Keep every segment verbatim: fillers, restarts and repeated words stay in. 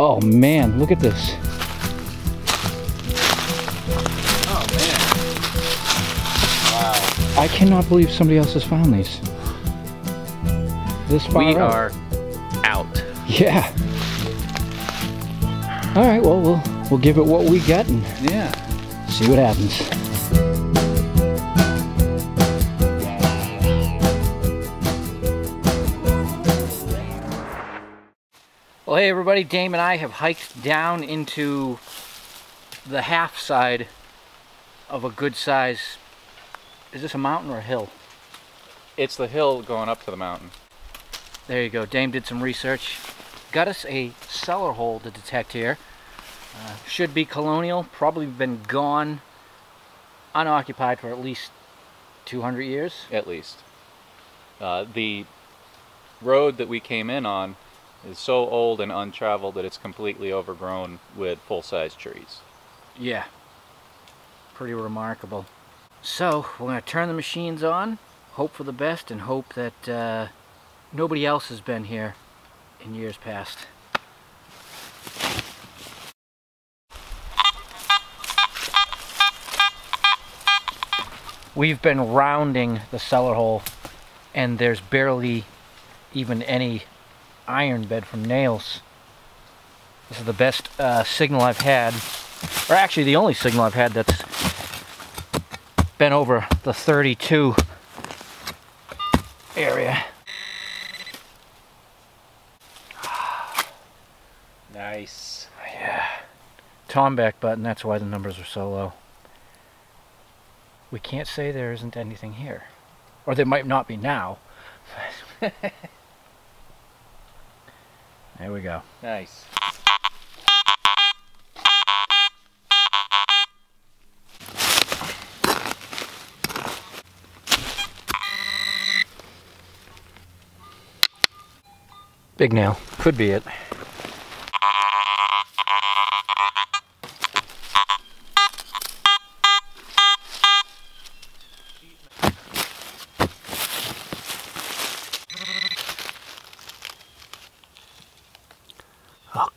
Oh man, look at this. Oh man. Wow. I cannot believe somebody else has found these. This far We up. Are out. Yeah. All right, well, we'll we'll give it what we get and yeah, see what happens. Well, hey everybody, Dame and I have hiked down into the half side of a good size. Is this a mountain or a hill? It's the hill going up to the mountain. There you go. Dame did some research. Got us a cellar hole to detect here. Uh, should be colonial, probably been gone, unoccupied for at least two hundred years. At least. Uh, the road that we came in on is so old and untraveled that it's completely overgrown with full-size trees. Yeah, pretty remarkable. So we're going to turn the machines on, hope for the best, and hope that uh, nobody else has been here in years past. We've been rounding the cellar hole and there's barely even any iron bed from nails. This is the best uh, signal I've had, or actually the only signal I've had that's been over the thirty-two area. Nice. Yeah. Tomback button, that's why the numbers are so low. We can't say there isn't anything here. Or there might not be now. There we go. Nice. Big nail. Could be it.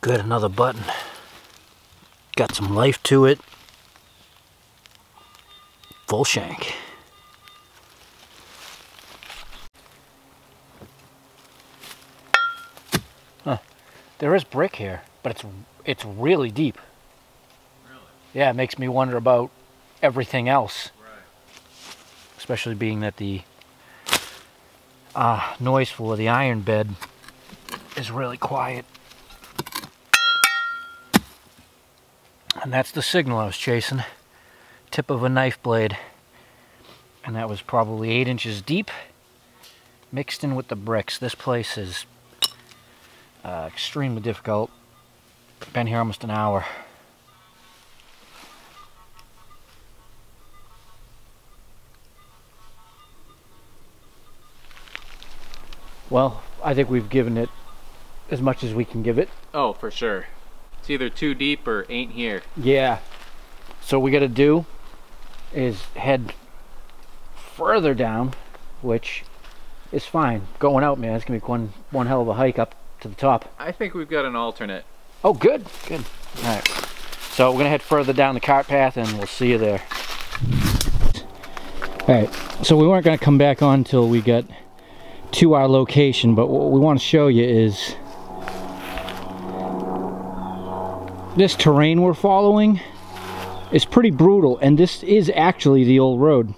Good, another button. Got some life to it. Full shank. Huh. There is brick here, but it's it's really deep. Really? Yeah, it makes me wonder about everything else. Right. Especially being that the uh, noise floor, the iron bed, is really quiet. And that's the signal I was chasing. Tip of a knife blade. And that was probably eight inches deep. Mixed in with the bricks. This place is uh, extremely difficult. Been here almost an hour. Well, I think we've given it as much as we can give it. Oh, for sure. It's either too deep or ain't here. Yeah. So what we gotta do is head further down, which is fine. Going out, man, it's gonna be one one hell of a hike up to the top. I think we've got an alternate. Oh, good, good. All right. So we're gonna head further down the cart path, and we'll see you there. All right. So we weren't gonna come back on until we got to our location, but what we want to show you is this terrain we're following is pretty brutal, and this is actually the old road,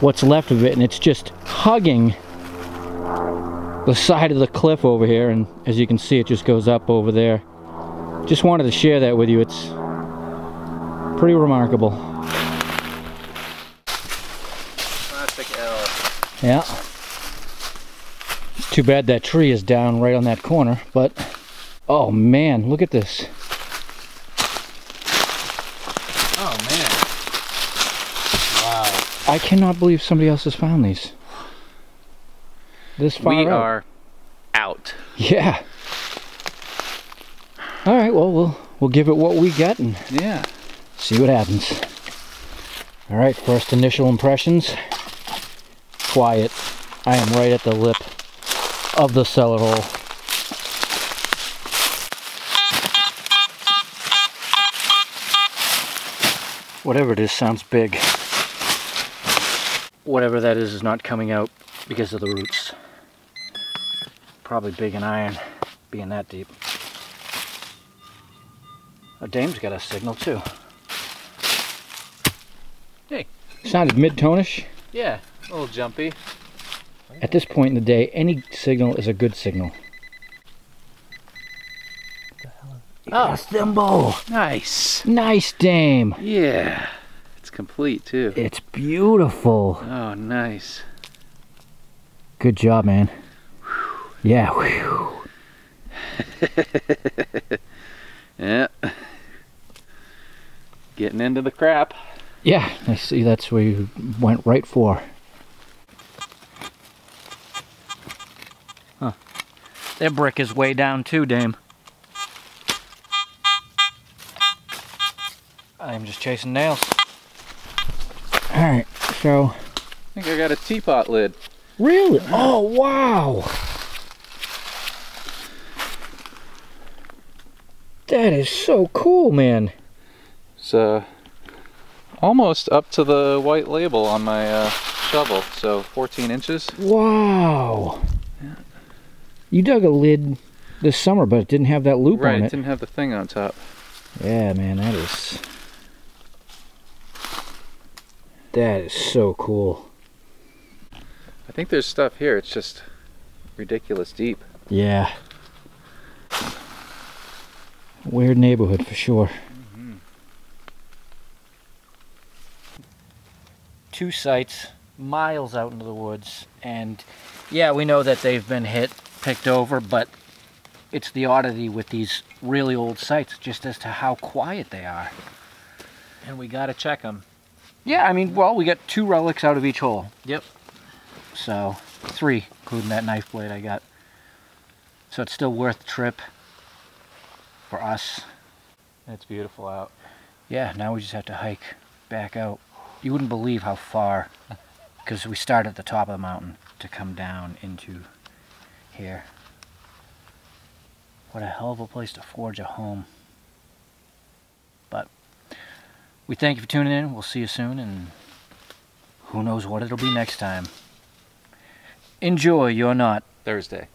what's left of it, and it's just hugging the side of the cliff over here, and as you can see it just goes up over there. Just wanted to share that with you. It's pretty remarkable. Classic L. Yeah. It's too bad that tree is down right on that corner, but oh man, look at this. Oh man. Wow. I cannot believe somebody else has found these. This far We up. Are out. Yeah. All right, well, we'll we'll give it what we get and yeah, see what happens. All right, first initial impressions. Quiet. I am right at the lip of the cellar hole. Whatever it is sounds big. Whatever that is is not coming out because of the roots. Probably big in iron, being that deep. A dame's got a signal too. Hey. Sounded mid-tone-ish. Yeah, a little jumpy. At this point in the day, any signal is a good signal. What the hell is oh, a thimble! Nice! Nice dame! Yeah! It's complete too. It's beautiful! Oh, nice. Good job, man. Whew. Yeah, whew. Yeah. Getting into the crap. Yeah, I see that's where you went right for. Huh. Their brick is way down too, dame. I'm just chasing nails. Alright, so... I think I got a teapot lid. Really? Oh, wow! That is so cool, man. It's uh, almost up to the white label on my uh, shovel, so fourteen inches. Wow! Yeah. You dug a lid this summer, but it didn't have that loop right, on it. Right, it didn't have the thing on top. Yeah, man, that is... That is so cool. I think there's stuff here, it's just ridiculous deep. Yeah. Weird neighborhood for sure. Mm-hmm. Two sites, miles out into the woods, and yeah, we know that they've been hit, picked over, but it's the oddity with these really old sites just as to how quiet they are. And we gotta check them. Yeah, I mean, well, we got two relics out of each hole. Yep. So, three, including that knife blade I got. So it's still worth the trip. For us. It's beautiful out. Yeah, now we just have to hike back out. You wouldn't believe how far, because we start at the top of the mountain to come down into here. What a hell of a place to forge a home. But we thank you for tuning in. We'll see you soon, and who knows what it'll be next time. Enjoy your Not Thursday.